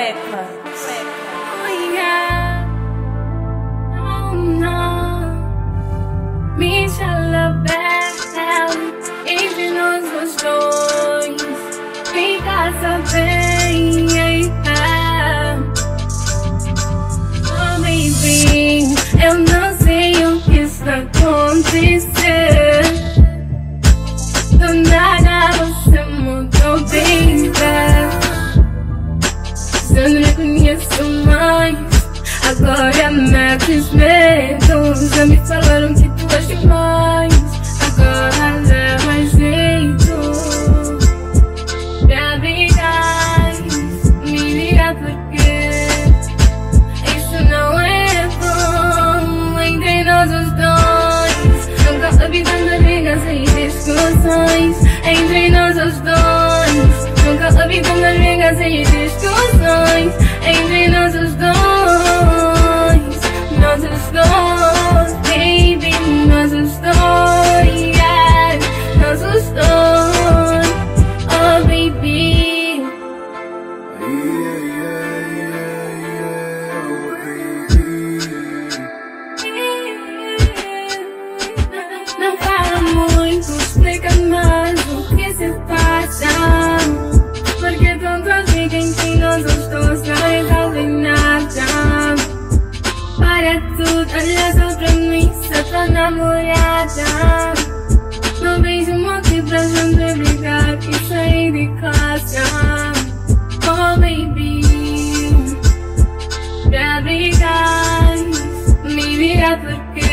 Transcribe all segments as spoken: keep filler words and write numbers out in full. cueca. Oh, yeah. Oh, no. Me bem, entre nós dois, fica sabendo. Oh, baby, eu não sei o que está acontecendo. Do nada você mudou, baby. Eu não me conheço mais, agora mete os medos. Já me falaram que tu és demais, agora leva jeito pra brigar, me ligar porque isso não é bom. Entre nós os dois, não gosto de tantas brigas e discussões. Entre nós os dois, nunca soube tantas brigas e discussões. Entre nós os dois, nós os dois, baby, nós os dois, yeah, nós os dois, oh baby. Yeah, yeah, yeah, yeah, oh baby. Yeah. Não fala muito, explica mais o que se passa. Porque tantas brigas que nós os dois não resolvem nada. Para tudo, olha só pra mim, sou tua namorada. Não vejo motivo pra gente brigar e sair de casa. Oh baby, pra brigar, me vira porque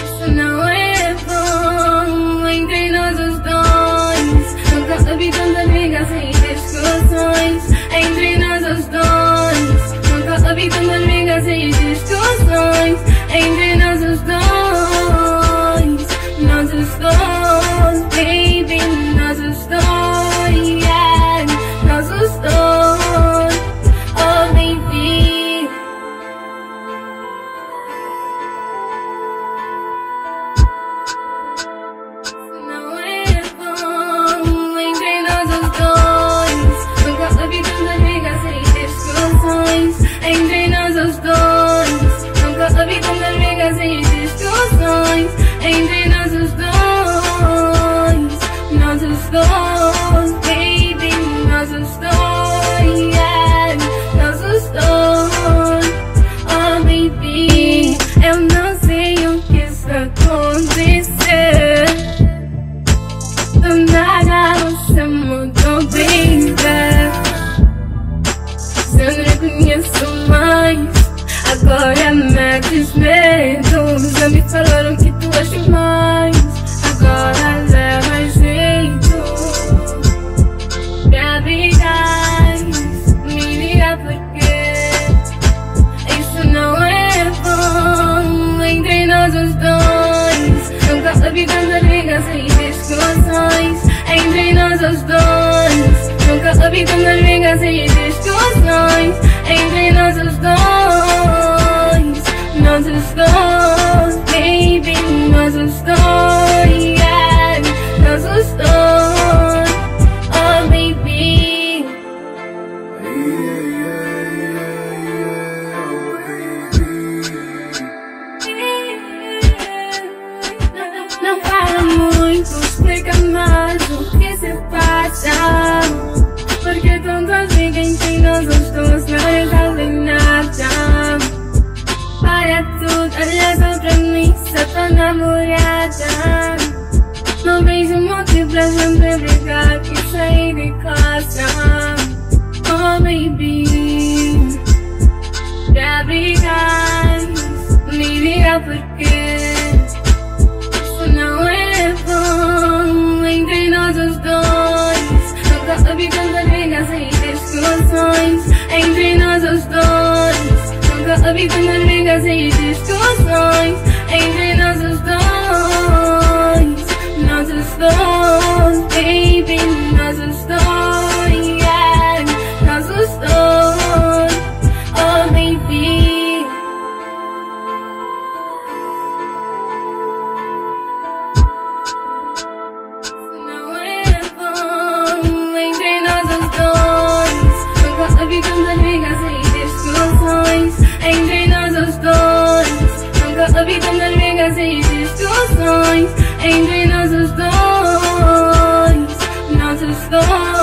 isso não é bom. Entre nós os dois, nunca soube tantas brigas e discussões. Entre nós os dois, nunca soube tantas brigas e discussões. Entre nós os dois, nós os dois, baby, nós os dois, yeah, nós os dois, oh baby. Não é bom. Entre nós os dois, nunca soube tantas brigas e discussões. Entre nós os dois, nunca soube tantas brigas e discussões. Entre nós os dois, nós os dois, baby, nós os dois, yeah, nós os dois, oh baby. Eu não sei o que está acontecendo. Do nada você mudou, baby. Eu não me conheço mais, agora mete os medos. Já me falaram que tu és demais, agora leva jeito pra brigar, me ligar porque isso não é bom. Entre nós os dois, nunca soube tantas brigas e discussões. Entre nós os dois, nunca soube tantas brigas e discussões. Entre nós os dois, nós os dois, baby, nós os dois, yeah, nós os dois, oh baby. Yeah, yeah, yeah, yeah, oh baby. Yeah. Não fala muito, explica mais o que se passa. Porque tantas brigas que nós os dois não resolvem nada. Para tudo, olha só pra mim, sou tua namorada. Não vejo motivo pra gente brigar e sair de casa. Oh baby, pra brigar, me liga porque isso não é bom. Entre nós os dois, nunca soube tantas brigas e discussões. Entre nós os dois, nunca soube tantas brigas e discussões. Entre nós os dois, nós os dois, baby, nós os dois, yeah, nós os dois, oh baby. Isso não é bom. Entre nós os dois, nunca Dois.